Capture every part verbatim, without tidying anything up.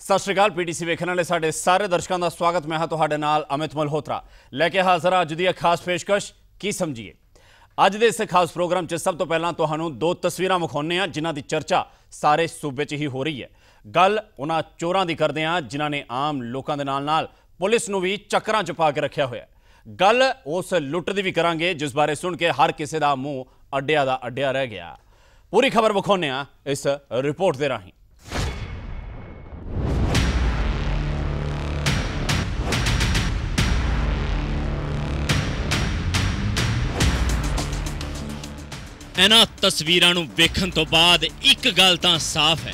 सत श्री अकाल। पीटीसी वेखण वाले साडे सारे दर्शकों का स्वागत। मैं हाँ तुहाडे नाल अमित मल्होत्रा लैके हाजिर हाँ अज की खास पेशकश। की समझिए अज के इस खास प्रोग्राम च सब तो पहला तुहानू दो तस्वीरां विखाउने हां जिन्हां दी चर्चा सारे सूबे च ही हो रही है। गल उन्हां चोरां दी करदे हां जिन्हां ने आम लोकां दे नाल नाल पुलिस नू भी चक्करां च पा के रखिया होया। गल उस लुट दी भी करांगे जिस बारे सुन के हर किसी का मूँह अड्डिया का अड्डिया रह गया। पूरी खबर विखाउने हां इस रिपोर्ट दे राहीं। इन्हां तस्वीरां नूं वेखण तो बाद एक गल तां साफ है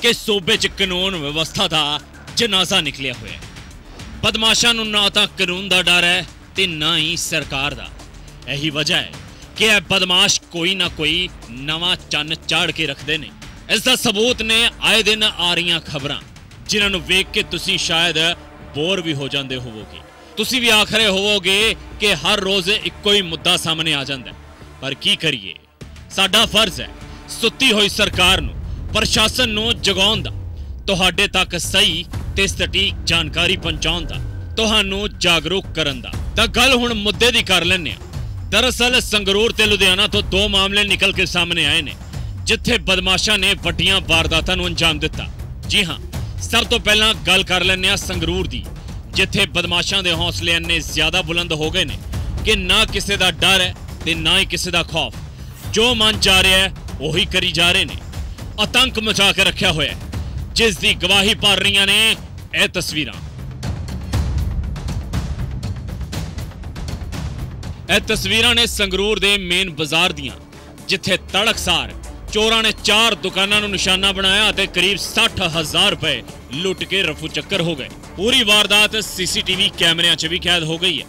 कि सूबे च कानून व्यवस्था दा जनाजा निकलिया होया है। बदमाशां नूं ना तां कानून दा डर है ते ना ही सरकार दा। यही वजह है कि यह बदमाश कोई ना कोई नवा चन्न चाड़ के रखते हैं। इसका सबूत ने आए दिन आ रही खबरां जिन्हां नूं वेख के तुसीं शायद बोर भी हो जाते होवोगे। तुसीं भी आखरे होवोगे कि हर रोज़ इक्को ही मुद्दा सामने आ जाता है, पर की करिए साडा फर्ज है सुती हुई सरकार नूं प्रशासन नूं जगाउण दा, तुहाडे तक सही ते सटीक जानकारी पहुंचाउण दा, तुहानूं जागरूक करन दा। तां गल हुण मुद्दे दी कर लैंदे हां। दरअसल संगरूर ते लुधियाना तो दो मामले निकल के सामने आए ने जिथे बदमाशां ने वड्डियां वारदातां नूं अंजाम दिता। जी हां, सब तो पहलां गल कर लैंदे हां संगरूर दी, जिथे बदमाशां दे हौसले इन्ने ज़्यादा बुलंद हो गए ने कि ना किसी का डर है ते ना ही किसी का खौफ। जो मन जा रहा है वही करी जा रहे हैं। आतंक मचा के रखा होया है जिस दी गवाही भर रही ने यह तस्वीर। यह तस्वीर ने संगरूर के मेन बाजार दियां जिथे तड़कसार चोरां ने चार दुकानों को निशाना बनाया ते करीब साठ हजार रुपए लुट के रफू चक्कर हो गए। पूरी वारदात सीसीटीवी कैमरिया च भी कैद हो गई है,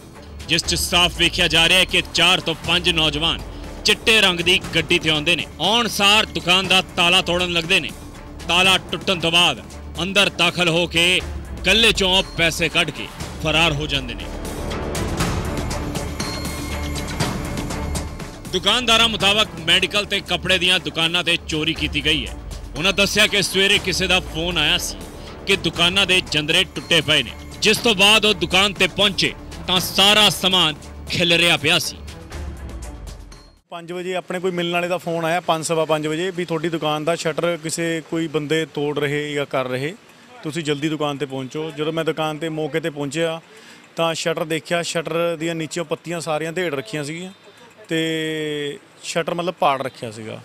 जिस च साफ वेखिया जा रहा है कि चार तो पांच नौजवान चिट्टे रंग की गड्डी ते आउंदे ने, आउण सार दुकान दा ताला तोड़न लगदे ने। ताला टुटण तो बाद अंदर दाखल हो के गल्ले चों पैसे कढ के फरार हो जांदे ने। दुकानदारां मुताबक मैडिकल ते कपड़े दियां दुकानां ते चोरी कीती गई है। उन्हां दस्सिया कि सवेरे किसी का फोन आया सी कि दुकानां दे जंदरे टुटे पए ने, जिस तो बाद ओह दुकान ते पहुंचे तां सारा समान खिलरिया पिया सी। पाँच बजे अपने कोई मिलने वाले का फोन आया पाँच सवा पाँच बजे भी थोड़ी दुकान का शटर किसी कोई बंदे तोड़ रहे या कर रहे, तुसी जल्दी दुकान पर पहुँचो। जो मैं दुकान पर मौके पर पहुँचा तो शटर देखा, शटर दियां नीचे पत्तियां सारियां ढेड़ रखिया सीगियां ते शटर मतलब पाड़ रखिया सीगा।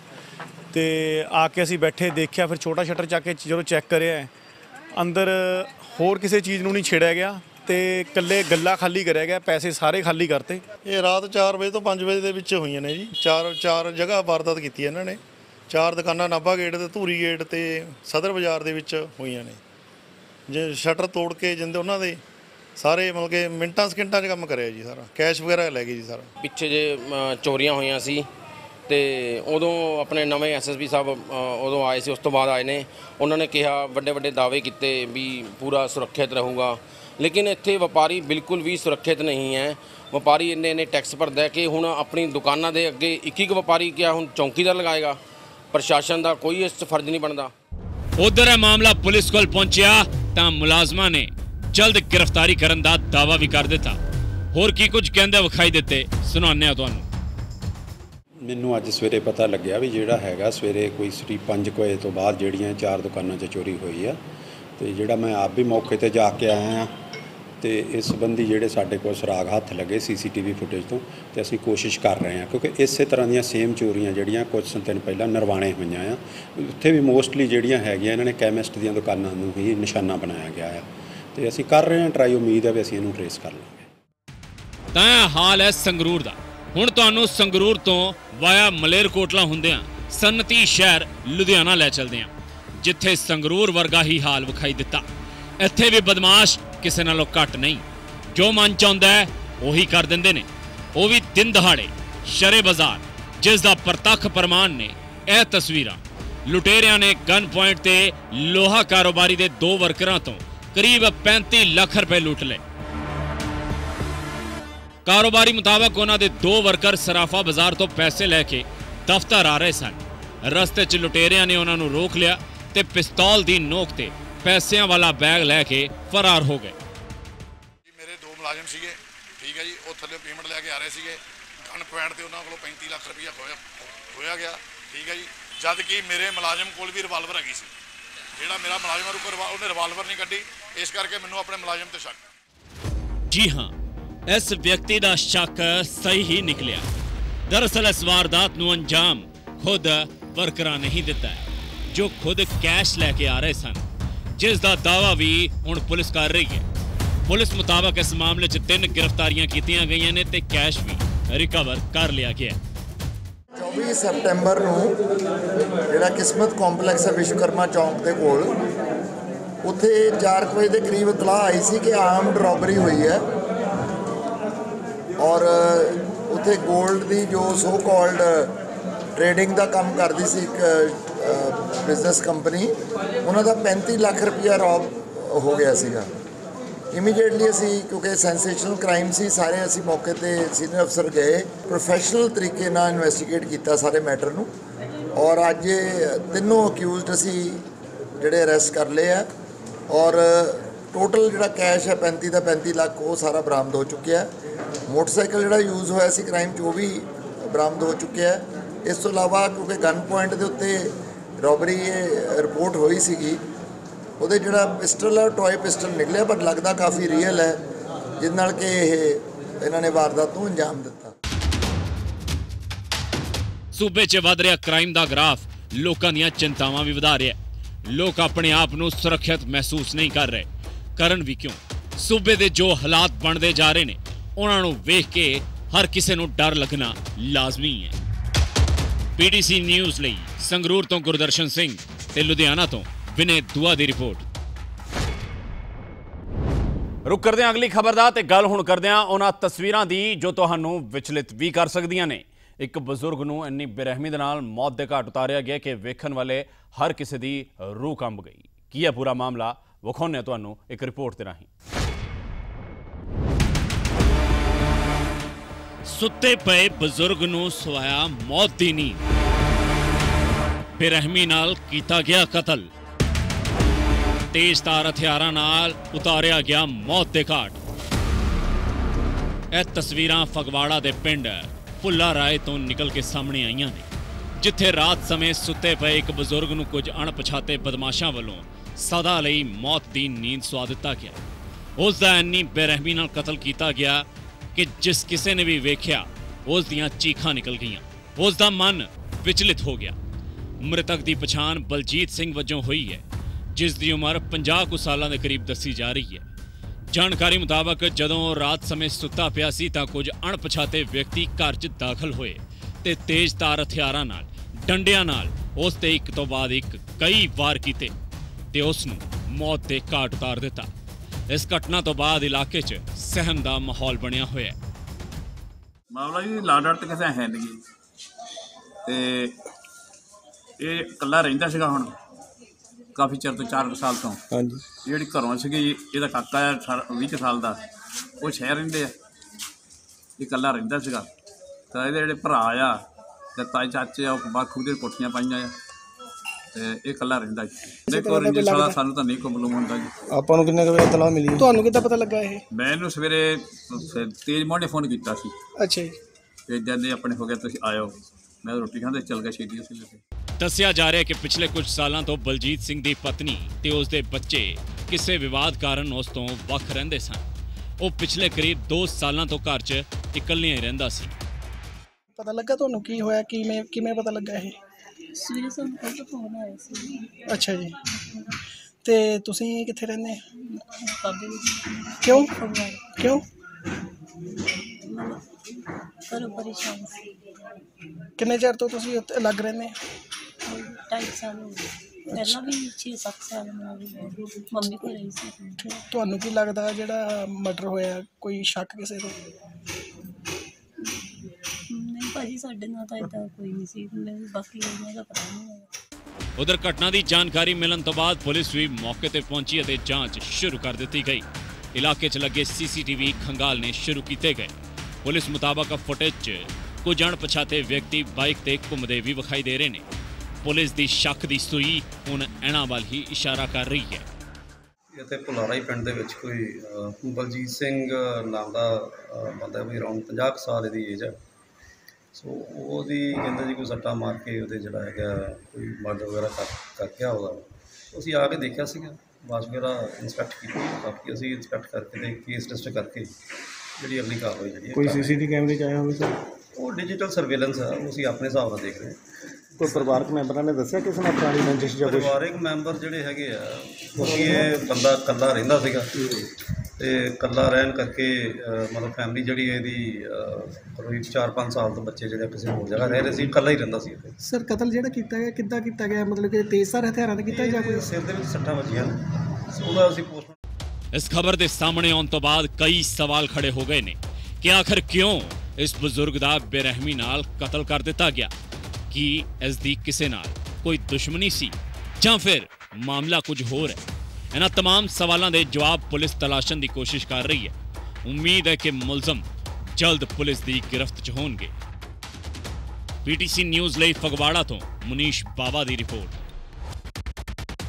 ते आके असी बैठे देखा, फिर छोटा शटर चक के जो चैक करे अंदर होर किसी चीज़ नूं नहीं छेड़िया गया ते कल्ले गल्ला खाली करे गया, पैसे सारे खाली करते। ये रात चार बजे तो पाँच बजे के बीच हुई ने जी। चार चार जगह वारदात की इन्होंने, चार दुकाना नाभा गेट ते धूरी गेट ते सदर बाजार के हुई ने। जे शटर तोड़ के जिंदे उन्होंने सारे मतलब कि मिनटा सकिंटा च कम करे जी, सारा कैश वगैरह लै गए जी सारा। पिछे जे चोरियां हुई सी ते उदों अपने नवे एस एस पी साहब उदों आए थे, उस तो बाद आए ने। उन्होंने कहा बड़े बड़े दावे किए भी पूरा सुरक्षित रहूँगा, लेकिन इत्थे व्यापारी बिल्कुल भी सुरक्षित नहीं है। व्यापारी इन्ने इन्ने टैक्स भरता है कि हुण अपनी दुकानां दे अगे एक एक व्यापारी क्या हुण चौकीदार लगाएगा? प्रशासन का कोई इस फर्ज नहीं बनता। उधर यह मामला पुलिस कोल पहुंचिया तां मुलाजमां ने जल्द गिरफ्तारी करन दा दावा भी कर दिता। होर की कुछ कहंदे विखाई दित्ते सुणाने आं तुहानूं। मैनू अज सवेरे पता लग्या भी जिहड़ा हैगा सवेरे कोई करीब पाँच वजे तो बाद जिहड़ियां चार दुकानां 'च चोरी होई है ते जिहड़ा मैं आप भी मौके ते जाके आया हां तो इस संबंधी जोड़े साढ़े को सुराग हथ लगे C C T V footage तो असं कोशिश कर रहे हैं, क्योंकि इस तरह दीयां सेम चोरियां जड़ियाँ कुछ दिन पहला नरवाने हुई आ उत्थे भी मोस्टली जड़ियाँ हैगियां इन्होंने कैमिस्ट दीयां दुकानां नूं ही निशाना बनाया गया है। तो असं कर रहे हैं ट्राई, उम्मीद है भी असं इन्हूं ट्रेस कर लेंगे। तां हाल है संगरूर दा। हुण तुहानूं संगरूर तो वाया मलेरकोटला हुंदियां सन्नती शहर लुधियाना लै चलदे हां जिथे संगरूर वर्गा ही हाल विखाई दिता। इत्थे भी बदमाश किसी नालों घट नहीं, जो मन चाहता है वही कर देंदे ने। वो भी दिन दहाड़े शरे बाजार, जिसका प्रत्यक्ष प्रमाण ने यह तस्वीरां। लुटेरियां ने गन पॉइंट ते लोहा कारोबारी दे दो वर्करां तो करीब पैंती लख रुपए लुट ले। कारोबारी मुताबक उन्हां दे दो वर्कर सराफा बाजार तो पैसे लैके दफ्तर आ रहे सन। रस्ते च लुटेरियां ने उन्हां नूं रोक लिया ते पिस्तौल दी नोक ते पैसों वाला बैग लैके फरार हो गए। मेरे दो मुलाजिम सीगे, ठीक है जी, वो थले पेमेंट लैके आ रहे थे, गन पॉइंट से उन्होंने पैंती लाख रुपया खोया गया, ठीक है जी। जबकि मेरे मुलाजिम कोल भी रिवाल्वर हैगी सी, जिहड़ा मेरा मुलाजिम उन्हें रिवाल्वर नहीं कड्डी, इस करके मैनूं अपने मुलाजिम ते शक। जी हाँ, इस व्यक्ति का शक सही ही निकलिया। दरअसल इस वारदात को अंजाम खुद वर्कर नहीं दिता है, जो खुद कैश लेके आ रहे सन, जिसका दावा भी हुण पुलिस कर रही है। पुलिस मुताबक इस मामले च तीन गिरफ्तारियां की गई ने ते कैश भी रिकवर कर लिया गया। चौबीस सितंबर को जिहड़ा किस्मत कॉम्पलैक्स है विश्वकर्मा चौक के कोल, उत्थे चार बजे के करीब इतलाह आई सी कि आर्मड रॉबरी हुई है और उत्थे गोल्ड की जो सो कॉल्ड ट्रेडिंग का काम करती सी एक बिजनेस कंपनी, उन्होंने पैंती लाख रुपया रॉब हो गया सीगा। इमीडिएटली असी क्योंकि सेंसेशनल क्राइम सी, सारे असी मौके पर सीनियर अफसर गए, प्रोफैशनल तरीके नाल इन्वेस्टिगेट किया सारे मैटर नू, और अज तीनों अक्यूज्ड असी जिहड़े अरैस्ट कर ले है और टोटल जिहड़ा कैश है पैंती का पैंती लाख वो सारा बरामद हो चुका है। मोटरसाइकिल जिहड़ा यूज़ होया सी क्राइम च वो भी बरामद हो चुका है। इस तो इलावा क्योंकि गन पॉइंट के उत्ते रॉबरी रिपोर्ट हुई सी, वो जोड़ा पिस्टल है टॉय पिस्टल निकलिया, पर लगता काफ़ी रियल है, जिस नाल कि इन्होंने वारदात को अंजाम दिता। सूबे च वध रहा क्राइम का ग्राफ लोगों दी चिंतावां भी वधा रहा है। लोग अपने आप को सुरक्षित महसूस नहीं कर रहे, करन भी क्यों? सूबे के जो हालात बनते जा रहे हैं उन्होंने वेख के हर किसी को डर लगना लाजमी है। पीटीसी न्यूज़ लिए संगरूर तो गुरदर्शन सिंह ते लुधियाना तो विनय दुआ की रिपोर्ट। रुक करते हैं अगली खबर दा ते गल हुण करते हैं उन्हां तस्वीरां दी जो तुहानूं विचलित भी कर सकदियां ने। एक बजुर्ग नूं इन्नी बेरहमी दे नाल मौत दे घाट उतारिया गया कि वेखण वाले हर किसी दी रूह कंब गई। की है पूरा मामला विखाने तुहानूं एक रिपोर्ट दे राहीं। सुते पे बजुर्ग नूं सुवाया मौत दी नींद, बेरहमी नाल कीता गया कतल, तेज तार हथियारां नाल उतारिया गया मौत दे घाट। यह तस्वीरां फगवाड़ा दे पिंड फुला राय तो निकल के सामने आईयां ने, जिथे रात समय सुते पे एक बजुर्ग नूं कुछ अणपछाते बदमाशां वल्लों सदा लई मौत दी नींद सुआ दिता गया। उस दा इन्नी बेरहमी नाल कतल कीता गया कि जिस किसी ने भी वेख्या उस दीयां चीखां निकल गईयां, उस दा मन विचलित हो गया। मृतक दी पछाण बलजीत सिंह वजों हुई है, जिस दी उम्र पचास कुछ सालां दे करीब दसी जा रही है। जानकारी मुताबक जदों रात समय सुता पिया सी तां कुछ अणपछाते व्यक्ति घर च दाखल होए ते तेज तार हथियारां नाल डंडियां नाल उस ते इक तो बाद इक कई वार कीते ते उस नूं मौत दे घाट उतार दिता। इस घटना तो बाद इलाके च सहम दा माहौल बनिया होया है। मामला जी लाडाट ते किसे है नहीं ते ये कल्ला रहिंदा सीगा हुण काफ़ी चिर तो चार साल तो जी घरों से यदा काका है अठारह भी साल का, वो शहर रेंदे आ, ये कला रहिंदा सीगा। ते इहदे जिहड़े भरा आ ते ताए चाचे आ बाहर खूह दी कोठियां पाइयां आ ते इह कला रहिंदा जी। देखो रंजिश वाला सानूं तां नहीं कोई मालूम हुंदा जी। आपां नूं किन्ने वजे तलाह मिली, तुहानूं किद्दां पता लगा? इह मैं इहनूं सवेरे तेज मोहने फोन कीता सी। अच्छा जी। ते जद अपने हो गया तुसीं आयो, मैं रोटी खांदे चल गया छेती उसी। दस्सिया जा रहा है कि पिछले कुछ सालों तो बलजीत सिंह की पत्नी ते उसके बच्चे किसी विवाद कारण उस तो वख रहिंदे सन। वो पिछले करीब दो सालों तो घर च इकल्लियां ही रहिंदा सी। पता लगा तुहानूं की होया? कि मैं किवें पता लगा है? सीरियस फोन आया सी। अच्छा जी। ते तुसीं कित्थे रहिंदे? क्यों क्यों किन्ने चिर तो तुसीं अलग रहिंदे? ਤੁਹਾਨੂੰ ਕੀ ਲੱਗਦਾ ਜਿਹੜਾ ਮਰਡਰ ਹੋਇਆ ਕੋਈ ਸ਼ੱਕ ਕਿਸੇ ਤੋਂ? ਨਹੀਂ ਭਾਜੀ ਸਾਡੇ ਨਾਲ ਤਾਂ ਇਦਾਂ ਕੋਈ ਨਹੀਂ ਸੀ, ਬਾਕੀ ਉਹਨਾਂ ਦਾ ਪਤਾ ਨਹੀਂ। ਉਧਰ ਘਟਨਾ ਦੀ ਜਾਣਕਾਰੀ ਮਿਲਣ ਤੋਂ ਬਾਅਦ ਪੁਲਿਸ ਵੀ ਮੌਕੇ ਤੇ ਪਹੁੰਚੀ ਅਤੇ ਜਾਂਚ ਸ਼ੁਰੂ ਕਰ ਦਿੱਤੀ ਗਈ। ਇਲਾਕੇ 'ਚ ਲੱਗੇ ਸੀਸੀਟੀਵੀ ਖੰਗਾਲ ਨੇ ਸ਼ੁਰੂ ਕੀਤੇ ਗਏ। ਪੁਲਿਸ ਮੁਤਾਬਕ ਫੁਟੇਜ 'ਚ ਕੁਝ ਅਣਪਛਾਤੇ ਵਿਅਕਤੀ ਬਾਈਕ ਤੇ ਘੁੰਮਦੇ ਵੀ ਵਿਖਾਈ ਦੇ ਰਹੇ ਨੇ। पुलिस की शक की सुई हुण इन्हां वाल ही इशारा कर रही है। इतने भुलाराई पिंड कोई बलजीत सिंह नाम का बंदा कोई अराउंड पचास साल की एज है। सो वही कहते जी कोई सट्टा मार के वो जोड़ा है कोई मर्डर वगैरह कर कर गया वह असी आके देखा सी बाद वगैरह इंस्पैक्ट की बाकी असी इंस्पैक्ट करके केस रजिस्टर करके जी अगली कार्रवाई जी कोई सीसीटीवी कैमरे आया हो सर वो डिजिटल सर्वेलेंस है वो असी अपने हिसाब से देख रहे हैं। कोई परिवारक मैंबर ने दसिया किसी ने पुरानी रंजिश जां परिवारक मैंबर जिहड़े हैगे आ क्योंकि बंदा कल्ला रहिंदा सीगा ते कल्ला रहन करके मतलब फैमिली जिहड़ी इहदी करीब चार पाँच साल तो बच्चे जिहड़े किसी होर जगह रह रहे सी कल्ला ही रहिंदा सी। सर कतल जिहड़ा कीता गया किद्दां कीता गया मतलब कि तेज़धार हथियारां नाल कीता जां कोई सिर दे विच सट्टां वजीआं सो उहदा असीं पोस्टमार्टम। इस खबर दे सामने आउण तो बाद कई सवाल खड़े हो गए ने कि आखिर क्यों इस बजुर्ग दा बेरहमी नाल कतल कर दित्ता गया कि इस दी किसे नाल कोई दुश्मनी सी जां फिर मामला कुछ होर है। इन्हां तमाम सवालों के जवाब पुलिस तलाशण की कोशिश कर रही है। उम्मीद है कि मुलजम जल्द पुलिस की गिरफ्त च होणगे। पीटीसी न्यूज़ लई फगवाड़ा तो मुनीश बाबा की रिपोर्ट।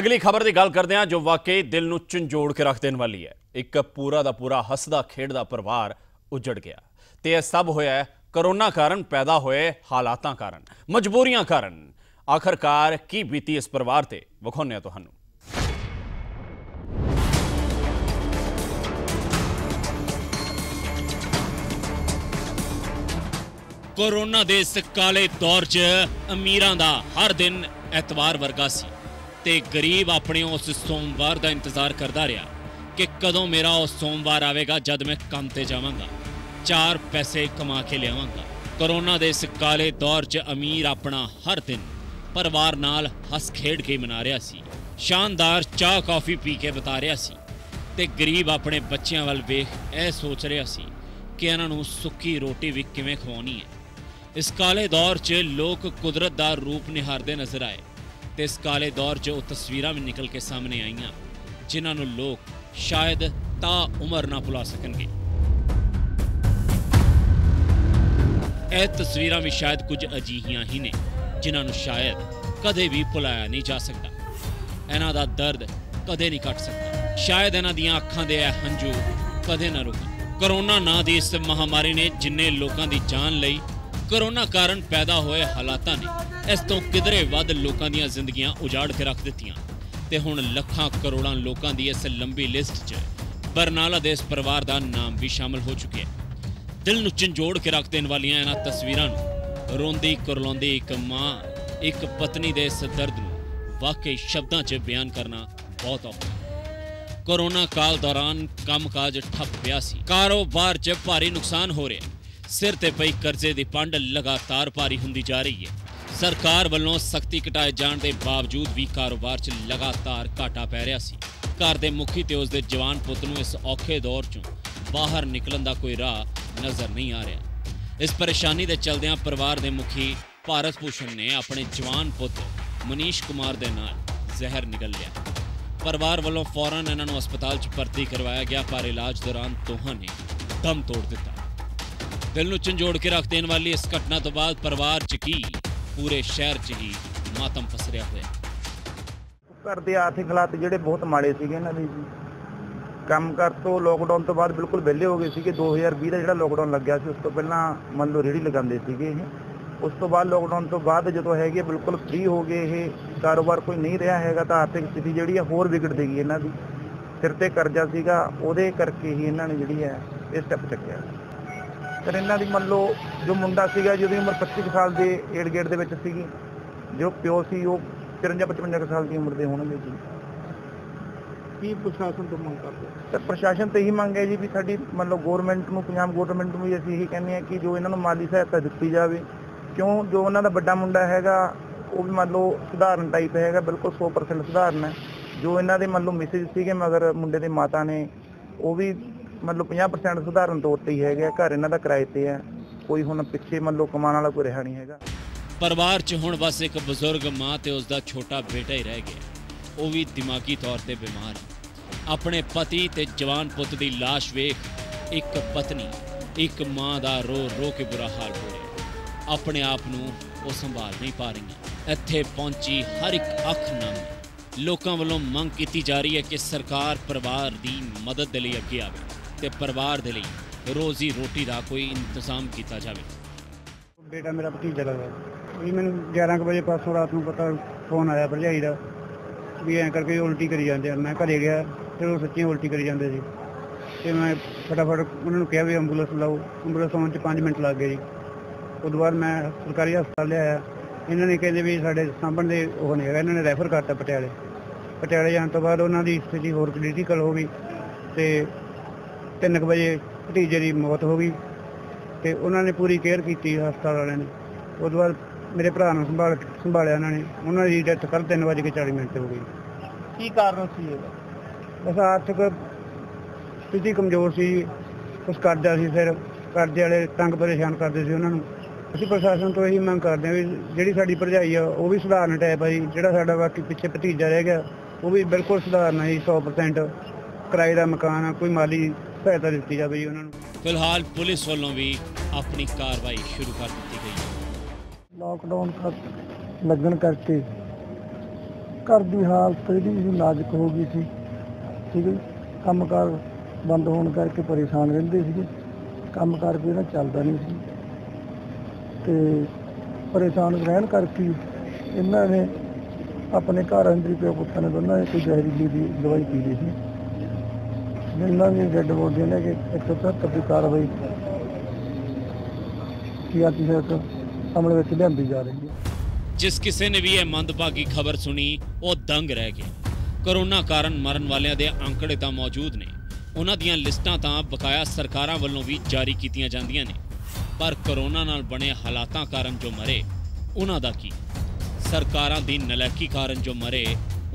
अगली खबर की गल करते हैं जो वाकई दिल नूं झंजोड़ के रख देण वाली है। एक पूरा का पूरा हसदा खेडदा परिवार उजड़ गया ते यह सब होया है कोरोना कारण पैदा होए हालातां कारण मजबूरियां कारण। आखिरकार की बीती इस परिवार ते विखाउने तुहानू। कोरोना दे इस काले दौर च अमीरां दा हर दिन एतवार वर्गा सी ते गरीब अपने उस सोमवार दा इंतजार करदा रहा कि कदों मेरा उस सोमवार आवेगा जद मैं काम ते जावांगा चार पैसे कमा के लियावांगा। कोरोना दे इस काले दौर च अमीर अपना हर दिन परिवार नाल हस खेड के मना रहा सी, शानदार चाह कॉफ़ी पी के बिता रहा सी ते गरीब अपने बच्चों वाल वेख यह सोच रहा सी कि इन्हां नूं सुक्की रोटी भी किवें खवाउणी है। इस काले दौर च लोग कुदरत दा रूप निहारदे नजर आए ते इस काले दौर च वो तस्वीरां भी निकल के सामने आईयां जिन्हां नूं लोग शायद ता उमर ना भुला सकणगे। यह तस्वीर भी शायद कुछ अजिहियां ही ने जिन्होंने शायद कदे भी भुलाया नहीं जा सकता। इन्हों का दर्द कदे नहीं कट सकता, शायद इन्हों दी अखां दे हंझू कदे ना रुकण। कोरोना नां दी इस महामारी ने जिन्ने लोगों की जान लई, कोरोना कारण पैदा होए हालातां ने इस तों किधरे वध लोगों दीयां जिंदगियां उजाड़ के रख दित्तियां ते हुण लखां करोड़ां लोगों की इस लंबी लिस्ट च बरनाला दे इस परिवार का नाम भी शामिल हो चुके हैं। दिल नूं झंजोड़ के रख देण वालियां इन्हां तस्वीरां नूं रोंदी करलांदी एक मां एक पत्नी दे इस दर्द नूं वाकई शब्दां च बयान करना बहुत औखा। कोरोना काल दौरान कामकाज ठप पिया सी, कारोबार च भारी नुकसान हो रहा, सिर ते पई कर्जे दी पंड लगातार भारी हुंदी जा रही है। सरकार वल्लों सख्ती घटाए जाण दे बावजूद भी कारोबार च लगातार घाटा पै रहा सी। घर दे मुखी ते उस दे जवान पुत्त नूं इस औखे दौर चों बाहर निकलण दा कोई राह नज़र नहीं आ रहा। इस परेशानी के चलद्या परिवार के मुखी भारत भूषण ने अपने जवान पुत्र मनीष कुमार के नाल जहर निगल लिया। परिवार वालों फौरन इन्हों अस्पताल भर्ती करवाया गया पर इलाज दौरान दोहां ने दम तोड़ दिता। दिल नूं झंजोड़ के रख देने वाली इस घटना तो बाद परिवार च की पूरे शहर च ही मातम पसरिया होया। घर के आर्थिक हालात जिहड़े बहुत माड़े सीगे इन्हां दे ਕੰਮ ਕਰ ਤੋਂ ਲੋਕਡਾਊਨ ਤੋਂ ਬਾਅਦ ਬਿਲਕੁਲ ਵਿਹਲੇ ਹੋ ਗਏ ਸੀਗੇ। ਦੋ ਹਜ਼ਾਰ ਵੀਹ ਦਾ ਜਿਹੜਾ ਲੋਕਡਾਊਨ ਲੱਗਿਆ ਸੀ ਉਸ ਤੋਂ ਪਹਿਲਾਂ ਮੰਨ ਲਓ ਰੇੜੀ ਲਗਾਉਂਦੇ ਸੀਗੇ ਇਹ, ਉਸ ਤੋਂ ਬਾਅਦ ਲੋਕਡਾਊਨ ਤੋਂ ਬਾਅਦ ਜਦੋਂ ਹੈਗੇ ਬਿਲਕੁਲ ਫ੍ਰੀ ਹੋ ਗਏ ਇਹ, ਕਾਰੋਬਾਰ ਕੋਈ ਨਹੀਂ ਰਿਹਾ ਹੈਗਾ ਤਾਂ ਆਰਥਿਕ ਸਥਿਤੀ ਜਿਹੜੀ ਆ ਹੋਰ ਵਿਗੜਦੀ ਗਈ ਇਹਨਾਂ ਦੀ। ਸਿਰ ਤੇ ਕਰਜ਼ਾ ਸੀਗਾ ਉਹਦੇ ਕਰਕੇ ਹੀ ਇਹਨਾਂ ਨੇ ਜਿਹੜੀ ਹੈ ਇਹ ਸਟੈਪ ਚੱਕਿਆ। ਫਿਰ ਇਹਨਾਂ ਦੀ ਮੰਨ ਲਓ ਜੋ ਮੁੰਡਾ ਸੀਗਾ ਜਿਹਦੀ ਉਮਰ ਪੱਚੀ ਸਾਲ ਦੇ ਏਡ ਗੇਟ ਦੇ ਵਿੱਚ ਸੀਗੀ, ਜੋ ਪਿਓ ਸੀ ਉਹ ਚੁਰੰਜਾ ਪਚਵੰਜਾ ਸਾਲ ਦੀ ਉਮਰ ਦੇ ਹੋਣਗੇ ਜੀ। ਕੀ ਪ੍ਰਸ਼ਾਸਨ ਤੋਂ ਮੰਗ ਕਰਦੇ ਸਰ? ਪ੍ਰਸ਼ਾਸਨ ਤੇ ਹੀ ਮੰਗ ਹੈ ਜੀ ਵੀ ਸਾਡੀ ਮਤਲਬ ਗੌਰਮੈਂਟ ਨੂੰ, ਪੰਜਾਬ ਗੌਰਮੈਂਟ ਨੂੰ ਵੀ ਅਸੀਂ ਇਹੀ ਕਹਿੰਦੇ ਹਾਂ ਕਿ ਜੋ ਇਹਨਾਂ ਨੂੰ ਮਾਲੀ ਸਹਾਇਤਾ ਦਿੱਤੀ ਜਾਵੇ ਕਿਉਂ ਜੋ ਉਹਨਾਂ ਦਾ ਵੱਡਾ ਮੁੰਡਾ ਹੈਗਾ ਉਹ ਵੀ ਮੰਨ ਲਓ ਸਧਾਰਨ ਟਾਈਪ ਹੈਗਾ, ਬਿਲਕੁਲ ਸੌ ਪਰਸੈਂਟ ਸਧਾਰਨ ਹੈ। ਜੋ ਇਹਨਾਂ ਦੇ ਮੰਨ ਲਓ ਮਿਸਿਜ ਸੀਗੇ ਮਗਰ ਮੁੰਡੇ ਦੇ ਮਾਤਾ ਨੇ ਉਹ ਵੀ ਮਤਲਬ ਪੰਜਾਹ ਪਰਸੈਂਟ ਸਧਾਰਨ ਤੌਰ 'ਤੇ ਹੀ ਹੈਗਾ। ਘਰ ਇਹਨਾਂ ਦਾ ਕਿਰਾਏ 'ਤੇ ਹੈ, ਕੋਈ ਹੁਣ ਪਿੱਛੇ ਮੰਨ ਲਓ ਕਮਾਉਣ ਵਾਲਾ ਕੋਈ ਰਿਹਾ ਨਹੀਂ ਹੈਗਾ। ਪਰਿਵਾਰ 'ਚ ਹੁਣ ਬਸ ਇੱਕ ਬਜ਼ੁਰਗ ਮਾਂ ਅਤੇ ਉਸਦਾ ਛੋਟਾ ਬੇਟਾ ਹੀ ਰਹਿ ਗਿਆ, ਉਹ ਵੀ ਦਿਮਾਗੀ ਤੌਰ 'ਤੇ ਬਿਮਾਰ। ਆਪਣੇ ਪਤੀ ਤੇ ਜਵਾਨ ਪੁੱਤ ਦੀ ਲਾਸ਼ ਵੇਖ ਇੱਕ ਪਤਨੀ ਇੱਕ ਮਾਂ ਦਾ ਰੋ ਰੋ ਕੇ ਬੁਰਾ ਹਾਲ ਹੋ ਰਿਹਾ, ਆਪਣੇ ਆਪ ਨੂੰ ਉਹ ਸੰਭਾਲ ਨਹੀਂ ਪਾ ਰਹੀਆਂ। ਇੱਥੇ ਪਹੁੰਚੀ ਹਰ ਇੱਕ ਅੱਖ ਨਮ लोगों वालों मंग की जा रही है कि सरकार परिवार की मदद के लिए अगे आए तो परिवार के लिए रोजी रोटी का कोई इंतजाम किया जाए। बेटा मेरा भतीजा लगता भी मैंने ग्यारह बजे परसों रात को पता फोन आया भरजाई का भी ऐ करके उल्टी करी जाते, मैं घरे गया फिर वो सच्ची उल्टी करी जाते जी तो मैं फटाफट उन्होंने कहा भी एंबूलेंस लाओ, एंबूलेंस आने में पाँच मिनट लग गए जी। उस बाद मैं सरकारी हस्पताल लिया, इन्होंने कहते भी साढ़े सामभण के वो नहीं है, इन्होंने रैफर करता पटियाले। पटियाले जाने तो बाद उन्होंने स्थिति होर क्रिटिकल हो गई तो तीन बजे भतीजे की मौत हो गई तो उन्होंने पूरी केयर की हस्पताल वाले ने। उस बाद मेरे भरा ने संभाल संभालिया उन्होंने उन्होंने डेथ कल तीन बज के चाली मिनट हो गई। की कारण सी बस आर्थिक स्थिति कमजोर सी, कुछ करजा सी, फिर करजे वाले तंग परेशान करते थे उन्होंने। असीं प्रशासन तो यही मंग करते हैं भी जिहड़ी साडी भरजाई आ वो भी सुधारन टाइप आ जी, जिहड़ा साडा बाकी पिछे भतीजा रह गया वो भी बिल्कुल सुधारना जी, सौ परसेंट किराए का मकान आ, कोई माली सहायता दी जाए जी उन्होंने। फिलहाल पुलिस वालों भी अपनी कार्रवाई शुरू कर दी गई। लॉकडाउन लगन करके घर की हालत जी नाजुक हो गई थी, ठीक है, काम कार बंद होने करके परेशान रहते थे, काम कार कोई ना चलता नहीं सी ते परेशान रहन करके इन्हों ने अपने घर अंदर ही प्यो पुत्त ने दोनों ने कोई जहरीली दवाई पी ली थी, जिन्हों ने डेड बॉडी ने एक सौ पचहत्तर की कार्रवाई अमल में लियांदी जा रही है। जिस किसी ने भी यह मंदभागी खबर सुनी वो दंग रह गया। कोरोना कारण मरण वाले के आंकड़े तो मौजूद ने, उन्हां दियां लिस्टां तां बकाया सरकारां वल्लों भी जारी कीतियां जांदियां ने, पर करोना नाल बने हालातां कारण जो मरे उन्हां दा की, सरकारां दी नलैकी कारण जो मरे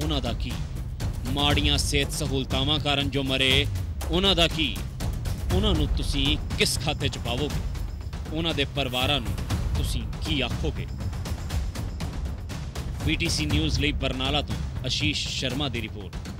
उन्हां दा की, माड़ियां सेहत सहूलतावां कारण जो मरे उन्हां दा की, उन्हां नूं तुसीं किस खाते च पावोगे, उन्हां दे परिवारां नूं तुसीं की आखोगे। पीटीसी न्यूज़ लई बरनाला तों आशीष शर्मा दी रिपोर्ट।